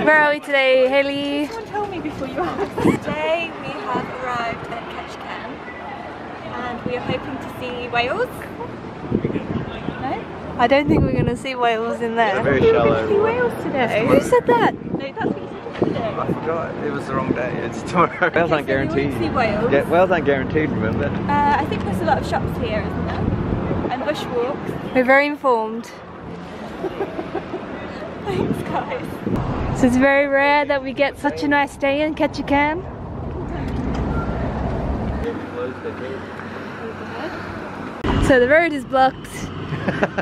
Where are we today, Hayley? Someone told me before you asked. Today we have arrived at Ketchikan and we are hoping to see whales. No? I don't think we're going to see whales in there. Yeah, very shallow. We're going to see whales today. Who said that? No, that's what you said today. I forgot. It was the wrong day. It's tomorrow. Okay, whales aren't guaranteed. See whales. Yeah, whales aren't guaranteed, remember? I think there's a lot of shops here, isn't there? And bushwalks. We're very informed. Thanks, guys. So it's very rare that we get such a nice day in Ketchikan. So the road is blocked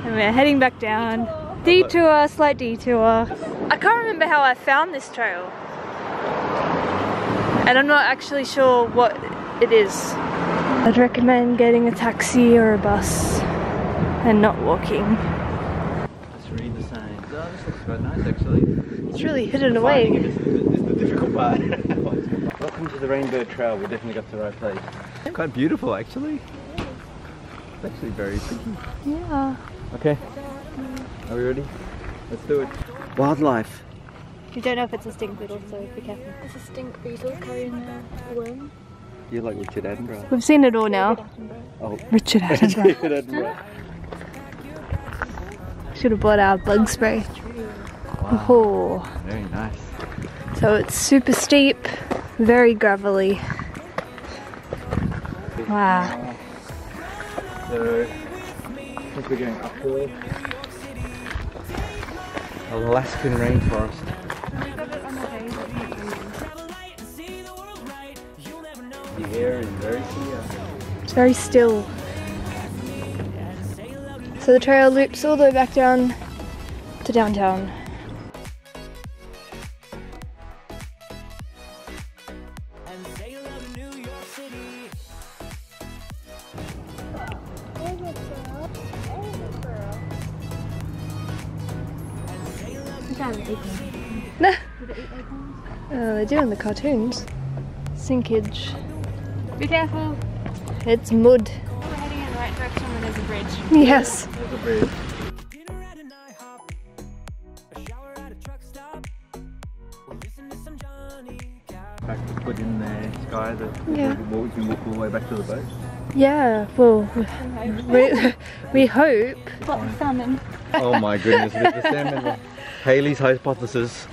and we're heading back down. Detour, slight detour. I can't remember how I found this trail. And I'm not actually sure what it is. I'd recommend getting a taxi or a bus and not walking. Oh, this looks quite nice actually. It's really hidden away. Finding it is the difficult part. Welcome to the Rainbird Trail, we definitely got to the right place. It's quite beautiful actually. It's actually very pretty. Yeah. Okay. Are we ready? Let's do it. Wildlife. We don't know if it's a stink beetle, so be careful. It's a stink beetle carrying a worm. You're like Richard Attenborough. We've seen it all now. Oh, Richard Attenborough. Richard Attenborough. Should have bought our bug spray. Wow. Oh. Very nice. So it's super steep, very gravelly. Wow. So, I think we're going up to Alaskan rainforest. The air is very clear. It's very still. So the trail loops all the way back down to downtown. No. They do in the cartoons. Sinkage. Be careful. It's mud. Direction where there's a bridge. Yes. There's a bridge. Back to put in the sky that we can walk all the way back to the boat. Yeah, well, we hope. Lots of salmon. Oh my goodness, the salmon. Hayley's hypothesis.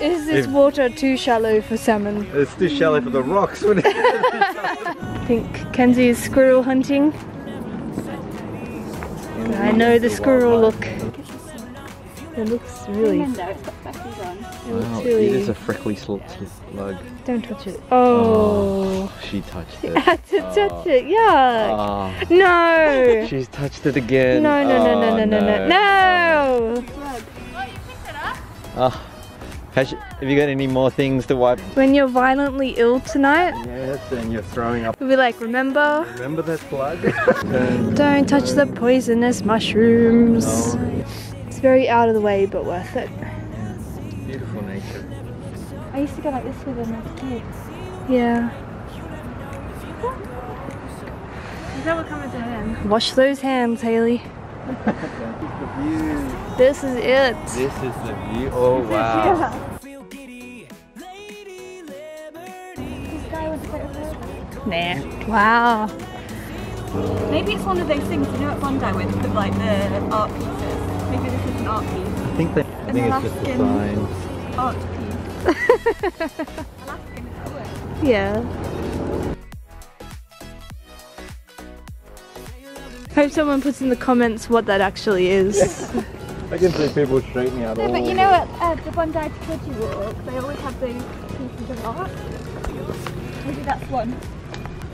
Is this water too shallow for salmon? It's too shallow for the rocks, wouldn't it? I think Kenzie is squirrel hunting. I know the squirrel look. It looks really... Wow, it is a freckly slug. Don't touch it. Oh. She touched it. You had to touch it, yuck. Oh. No. She's touched it again. No, no, no, no, no, no, no. No. Oh, you picked it up? Oh. Have you got any more things to wipe? When you're violently ill tonight. Yes, and you're throwing up. We'll be like, remember? Remember that plug? Don't touch the poisonous mushrooms. No. It's very out of the way, but worth it. Yeah. Beautiful nature. I used to go like this with them as kids. Yeah. Is that what comes to hand? Wash those hands, Hayley. This is it. This is the view. Oh wow. Nah. Wow. Maybe it's one of those things, you know, at Bondi with like the art pieces. Maybe this is an art piece. I think that. I think it's just a sign. Art piece. Alaskan, is that a word? Yeah. I hope someone puts in the comments what that actually is. I can see people straightening out all. But you know at the Bondi Tokyo walk, they always have those pieces of art. Maybe that's one.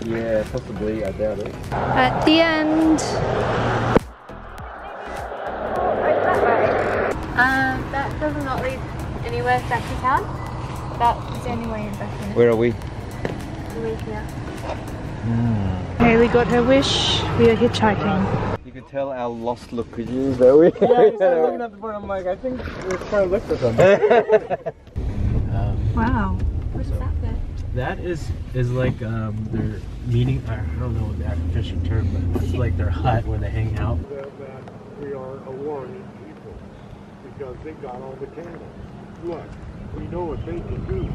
Yeah, possibly, I doubt it. At the end. That does not lead anywhere back to town. That's the only way in back in. Where are we? We're here. Hayley got her wish. We are hitchhiking. You could tell our lost look could use though. Yeah, I'm looking at the bottom. I'm like, I think we're trying to look for something. Wow. What's that there? That is like their meeting. I don't know the official term, but it's like their hut where they hang out. we are a warrior people because they got all the cannons. Look, we know what they can do.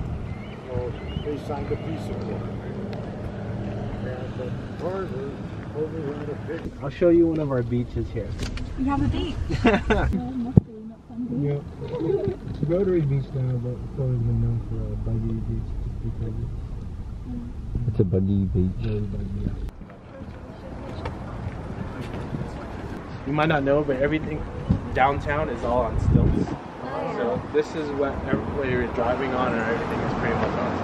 So they signed a peace accord. And Carter overran a picture. I'll show you one of our beaches here. We have a beach. Yeah. Rotary Beach now, but it's always been known for a buggy beach just because it's a buggy beach. Very buggy. You might not know, but everything downtown is all on stilts. So this is what you're driving on, and everything is pretty much on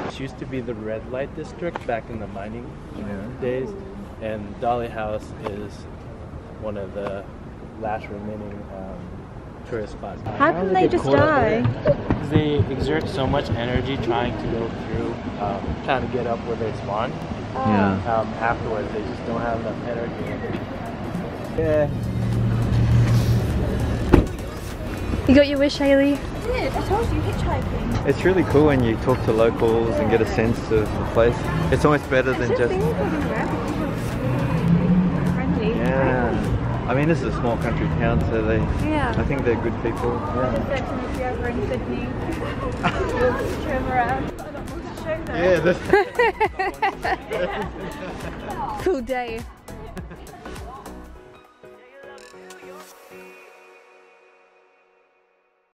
stilts. This used to be the red light district back in the mining days, and Dolly House is one of the last remaining tourist spots. How can they just die? Because they exert so much energy trying to go through, trying to get up where they spawn. Yeah. Afterwards, they just don't have enough energy. Yeah. You got your wish, Hailey? I did. I told you, hitchhiking. It's really cool when you talk to locals and get a sense of the place. It's almost better than just... Yeah. I mean, this is a small country town, so they... Yeah. I think they're good people. Yeah. If you're ever in Sydney, you'll trim around. I don't want to show them. Yeah. Cool day.